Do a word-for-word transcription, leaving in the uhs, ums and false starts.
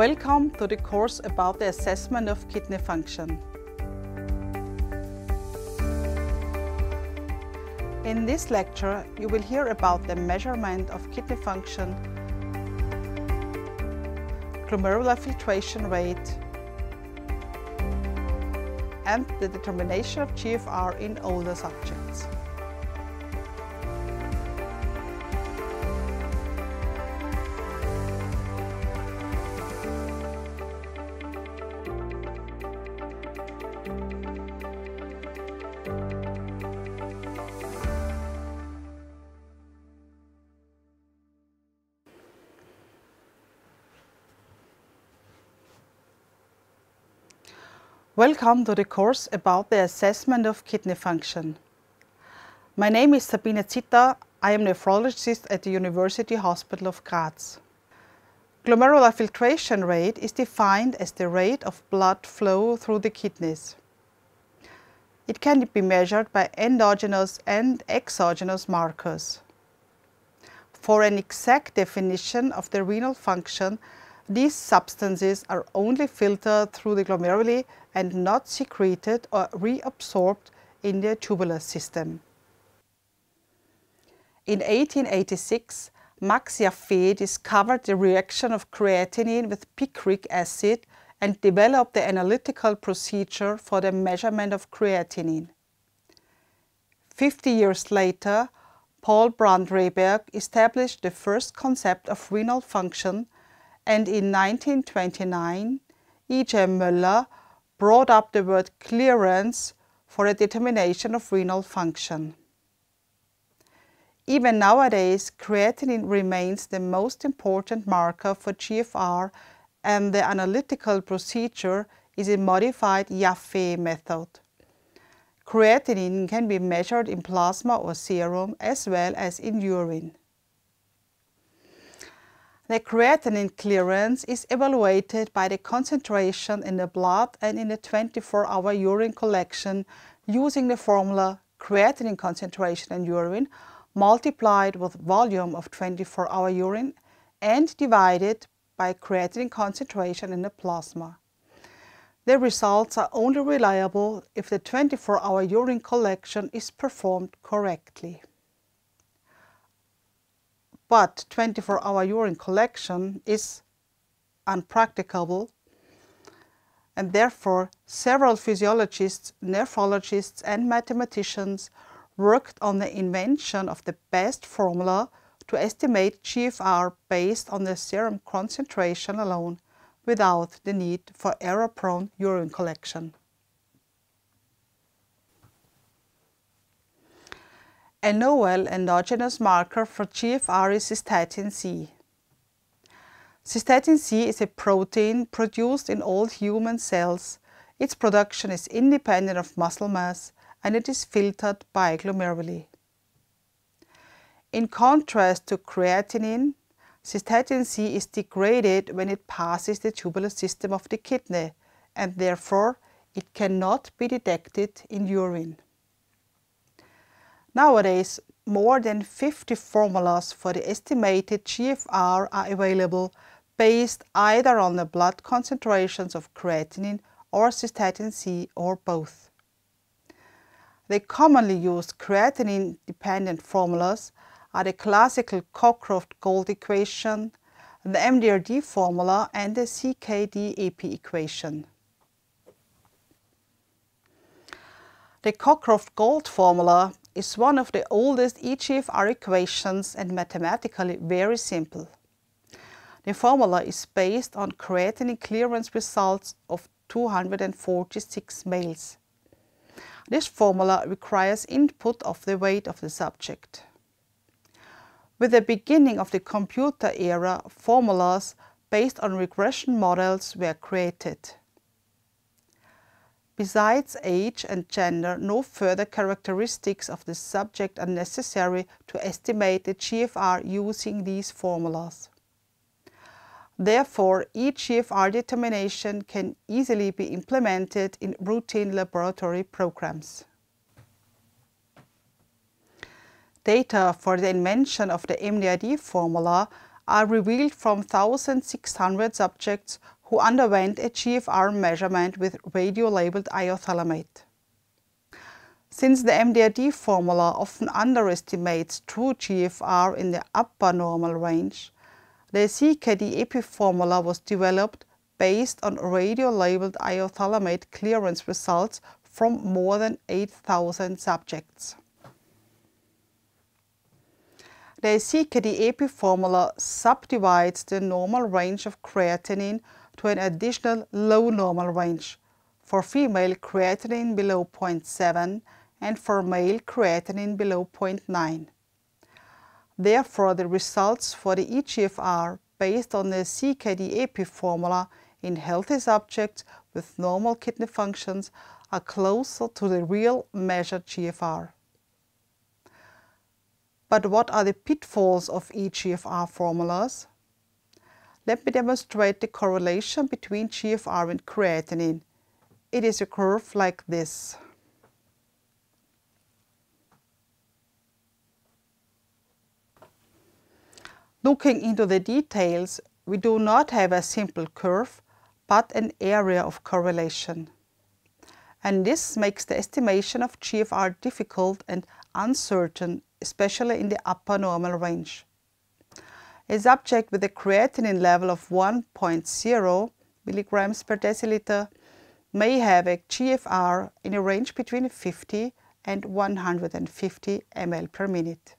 Welcome to the course about the assessment of kidney function. In this lecture, you will hear about the measurement of kidney function, glomerular filtration rate, and the determination of G F R in older subjects. Welcome to the course about the assessment of kidney function. My name is Sabine Zitta. I am a nephrologist at the University Hospital of Graz. Glomerular filtration rate is defined as the rate of blood flow through the kidneys. It can be measured by endogenous and exogenous markers. For an exact definition of the renal function, these substances are only filtered through the glomeruli and not secreted or reabsorbed in the tubular system. In eighteen eighty-six, Max Jaffe discovered the reaction of creatinine with picric acid and developed the analytical procedure for the measurement of creatinine. Fifty years later, Paul Brandt-Rehberg established the first concept of renal function, and in nineteen twenty-nine, E J Muller brought up the word clearance for the determination of renal function. Even nowadays, creatinine remains the most important marker for G F R, and the analytical procedure is a modified Jaffe method. Creatinine can be measured in plasma or serum as well as in urine. The creatinine clearance is evaluated by the concentration in the blood and in the twenty-four hour urine collection using the formula creatinine concentration in urine multiplied with volume of twenty-four hour urine and divided by creatinine concentration in the plasma. The results are only reliable if the twenty-four hour urine collection is performed correctly. But twenty-four hour urine collection is unpracticable, and therefore several physiologists, nephrologists and mathematicians worked on the invention of the best formula to estimate G F R based on the serum concentration alone without the need for error-prone urine collection. A novel endogenous marker for G F R is cystatin C. Cystatin C is a protein produced in all human cells. Its production is independent of muscle mass and it is filtered by glomeruli. In contrast to creatinine, cystatin C is degraded when it passes the tubular system of the kidney, and therefore it cannot be detected in urine. Nowadays, more than fifty formulas for the estimated G F R are available based either on the blood concentrations of creatinine or cystatin C or both. The commonly used creatinine-dependent formulas are the classical Cockcroft-Gault equation, the M D R D formula and the C K D E P I equation. The Cockcroft-Gault formula is one of the oldest E G F R equations and mathematically very simple. The formula is based on creatinine clearance results of two hundred forty-six males. This formula requires input of the weight of the subject. With the beginning of the computer era, formulas based on regression models were created. Besides age and gender, no further characteristics of the subject are necessary to estimate the G F R using these formulas. Therefore, E G F R determination can easily be implemented in routine laboratory programs. Data for the invention of the M D R D formula are revealed from one thousand six hundred subjects who underwent a G F R measurement with radio-labeled iothalamate. Since the M D R D formula often underestimates true G F R in the upper normal range, the C K D-E P I formula was developed based on radio-labeled iothalamate clearance results from more than eight thousand subjects. The C K D-E P I formula subdivides the normal range of creatinine to an additional low normal range, for female creatinine below zero point seven and for male creatinine below zero point nine. Therefore, the results for the E G F R based on the C K D-E P I formula in healthy subjects with normal kidney functions are closer to the real measured G F R. But what are the pitfalls of E G F R formulas? Let me demonstrate the correlation between G F R and creatinine. It is a curve like this. Looking into the details, we do not have a simple curve, but an area of correlation. And this makes the estimation of G F R difficult and uncertain, especially in the upper normal range. A subject with a creatinine level of one point zero milligrams per deciliter may have a G F R in a range between fifty and one hundred fifty milliliters per minute.